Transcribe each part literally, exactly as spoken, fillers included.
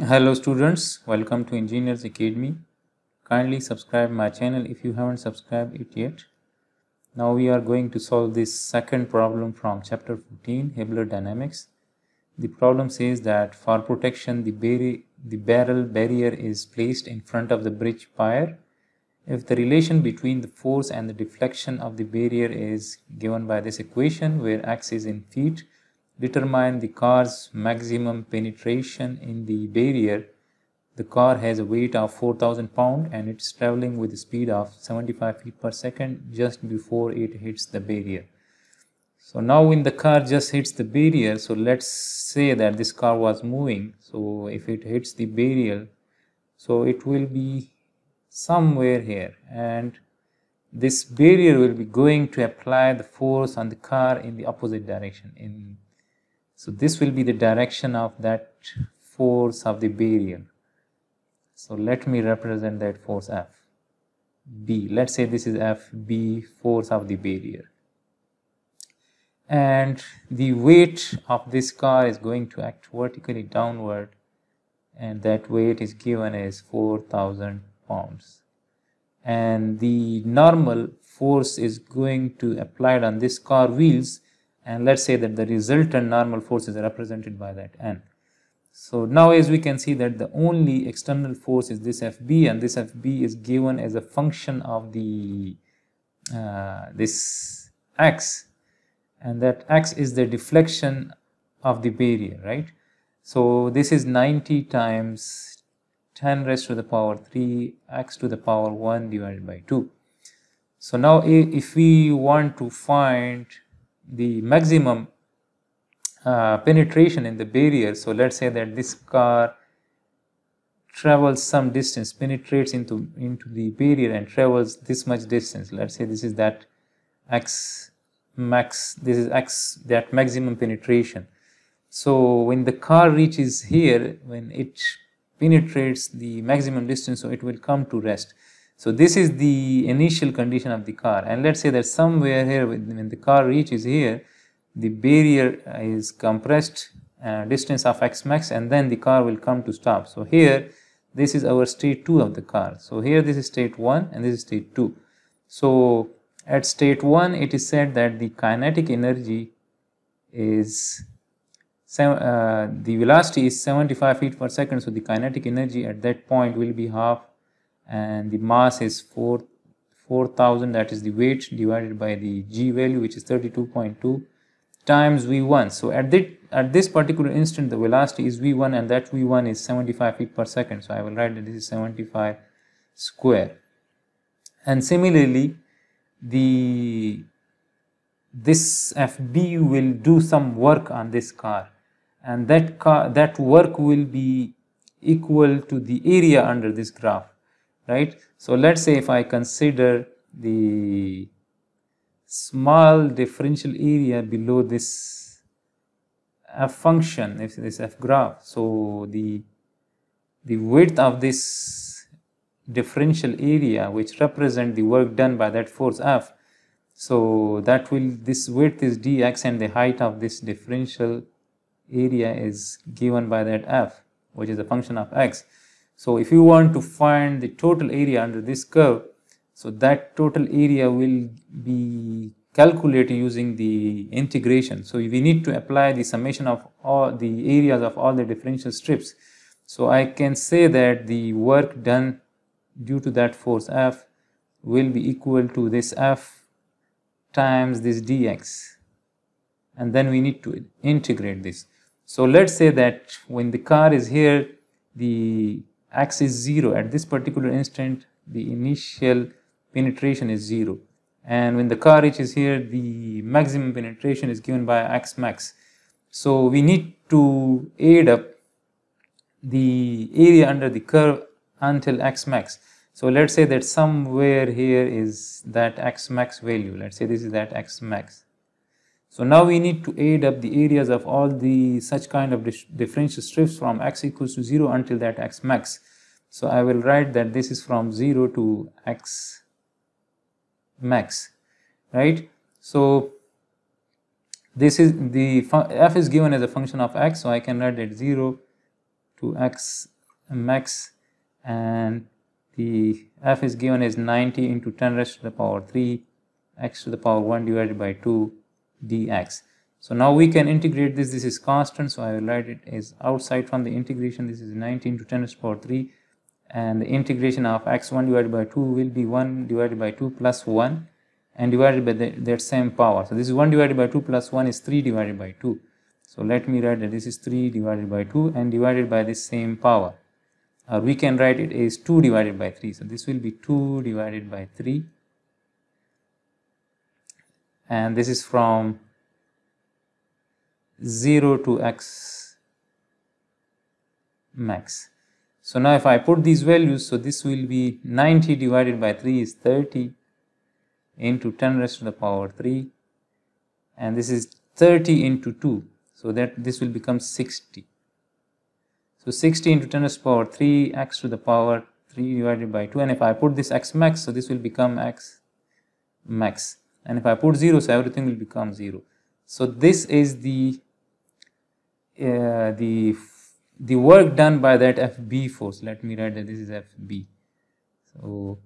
Hello students, welcome to Engineers Academy. Kindly subscribe my channel if you haven't subscribed it yet. Now we are going to solve this second problem from chapter fourteen, Hibbeler Dynamics. The problem says that for protection the, bar the barrel barrier is placed in front of the bridge pier if the relation between the force and the deflection of the barrier is given by this equation where x is in feet. Determine the car's maximum penetration in the barrier. The car has a weight of four thousand pounds and it's traveling with a speed of seventy-five feet per second just before it hits the barrier. So now when the car just hits the barrier, so let's say that this car was moving. So if it hits the barrier, so it will be somewhere here, and this barrier will be going to apply the force on the car in the opposite direction. In So this will be the direction of that force of the barrier. So let me represent that force F. B. Let's say this is F B, force of the barrier. And the weight of this car is going to act vertically downward, and that weight is given as four thousand pounds. And the normal force is going to apply on this car wheels, and let's say that the resultant normal force is represented by that N. So now as we can see that the only external force is this F B, and this F B is given as a function of the uh, this X, and that X is the deflection of the barrier, right? So this is ninety times ten raised to the power three x to the power one divided by two. So now if we want to find the maximum uh, penetration in the barrier, so let's say that this car travels some distance, penetrates into into the barrier and travels this much distance. Let's say this is that x max, this is x, that maximum penetration. So when the car reaches here, when it penetrates the maximum distance, so it will come to rest. So this is the initial condition of the car, and let's say that somewhere here when the car reaches here, the barrier is compressed uh, distance of x max, and then the car will come to stop. So here this is our state two of the car. So here this is state one and this is state two. So at state one it is said that the kinetic energy is uh, the velocity is seventy-five feet per second. So the kinetic energy at that point will be half, and the mass is four thousand, that is the weight, divided by the g value, which is thirty-two point two, times v one. So at this, at this particular instant the velocity is v one, and that v one is seventy-five feet per second. So I will write that this is seventy-five square. And similarly the this F B will do some work on this car, and that car, that work will be equal to the area under this graph, right? So let's say if I consider the small differential area below this f function, if this f graph, so the the width of this differential area, which represent the work done by that force F, so that will, this width is dx, and the height of this differential area is given by that F, which is a function of x. So if you want to find the total area under this curve, so that total area will be calculated using the integration. So we need to apply the summation of all the areas of all the differential strips. So I can say that the work done due to that force F will be equal to this F times this dx, and then we need to integrate this. So let's say that when the car is here, the x is zero. At this particular instant the initial penetration is zero, and when the car reaches here the maximum penetration is given by x max. So we need to add up the area under the curve until x max. So let's say that somewhere here is that x max value. Let's say this is that x max. So now we need to add up the areas of all the such kind of differential strips from x equals to zero until that x max. So I will write that this is from zero to x max, right? So this is the f is given as a function of x, so I can write that zero to x max, and the f is given as ninety into ten raised to the power three x to the power one divided by two dx. So now we can integrate this. This is constant, so I will write it as outside from the integration. This is ninety into ten raised to the power three, and the integration of x one divided by two will be one divided by two plus one, and divided by the, that same power. So this is one divided by two plus one is three divided by two. So let me write that this is three divided by two and divided by this same power. Or we can write it as two divided by three. So this will be two divided by three. And this is from zero to x max. So now if I put these values, so this will be ninety divided by three is thirty into ten raised to the power three, and this is thirty into two, so that this will become sixty. So sixty into ten raised to the power three x to the power three divided by two, and if I put this x max, so this will become x max, and if I put zero, so everything will become zero. So this is the uh, the the work done by that F B force. Let me write that this is F B. So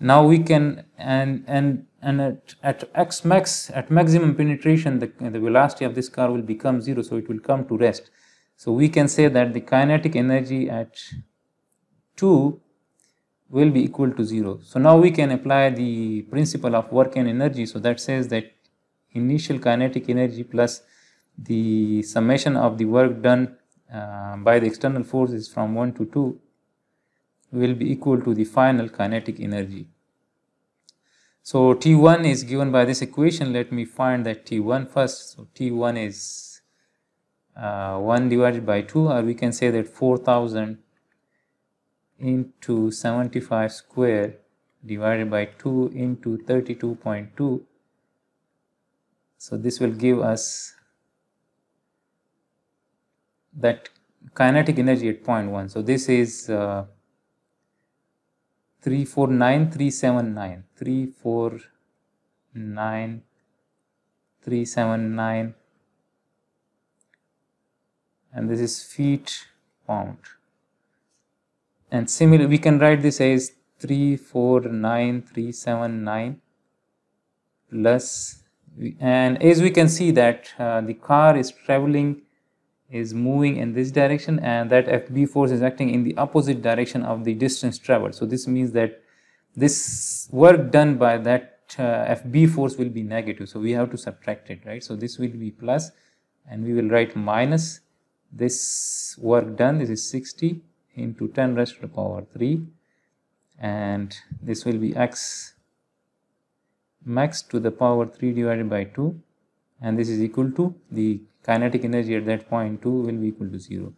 now we can, and and and at, at x max, at maximum penetration, the, the velocity of this car will become zero, so it will come to rest. So we can say that the kinetic energy at two will be equal to zero. So now we can apply the principle of work and energy. So that says that initial kinetic energy plus the summation of the work done uh, by the external forces from one to two will be equal to the final kinetic energy. So T one is given by this equation. Let me find that T one first. So T one is uh, one divided by two, or we can say that four thousand into seventy-five square divided by two into thirty-two point two. So this will give us that kinetic energy at zero point one. So this is uh, three four nine three seven nine, three four nine three seven nine, and this is feet pound. And similarly, we can write this as three four nine three seven nine plus, and as we can see that uh, the car is traveling, is moving in this direction, and that F B force is acting in the opposite direction of the distance traveled. So this means that this work done by that uh, F B force will be negative, so we have to subtract it, right? So this will be plus, and we will write minus this work done. This is sixty into ten raised to the power three, and this will be x max to the power three divided by two, and this is equal to the kinetic energy at that point two will be equal to zero.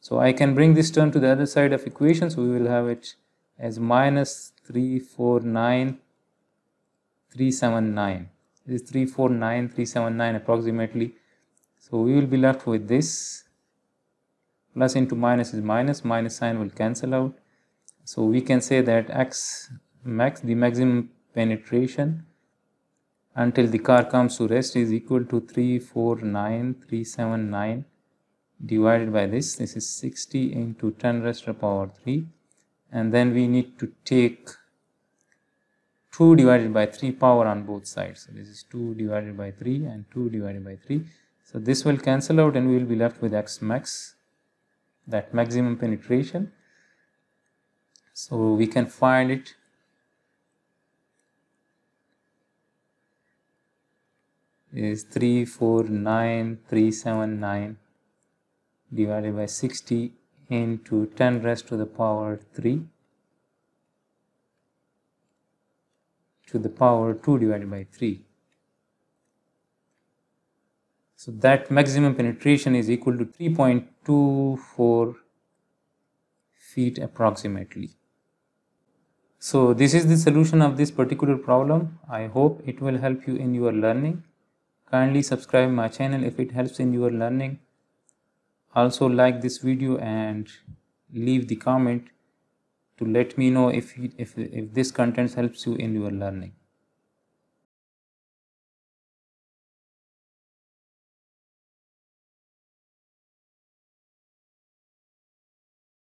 So I can bring this term to the other side of equation, so we will have it as minus three four nine three seven nine. This is three four nine three seven nine approximately. So we will be left with this plus into minus is minus, minus sign will cancel out. So we can say that x max, the maximum penetration until the car comes to rest, is equal to three four nine three seven nine divided by this. This is sixty into ten raised to the power three, and then we need to take two divided by three power on both sides. So this is two divided by three and two divided by three. So this will cancel out, and we will be left with x max, that maximum penetration. So we can find it is three four nine three seven nine divided by sixty into ten raised to the power three to the power two divided by three. So that maximum penetration is equal to three point two four feet approximately. So this is the solution of this particular problem. I hope it will help you in your learning. Kindly subscribe my channel if it helps in your learning. Also like this video and leave the comment to let me know if, if, if this content helps you in your learning.